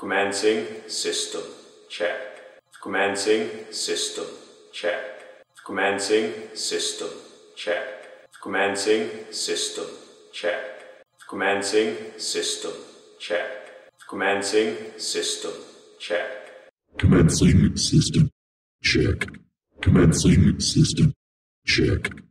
Commencing system check. Commencing system check. Commencing system check. Commencing system check. Commencing system check. Commencing system check. Commencing system check. Commencing system check.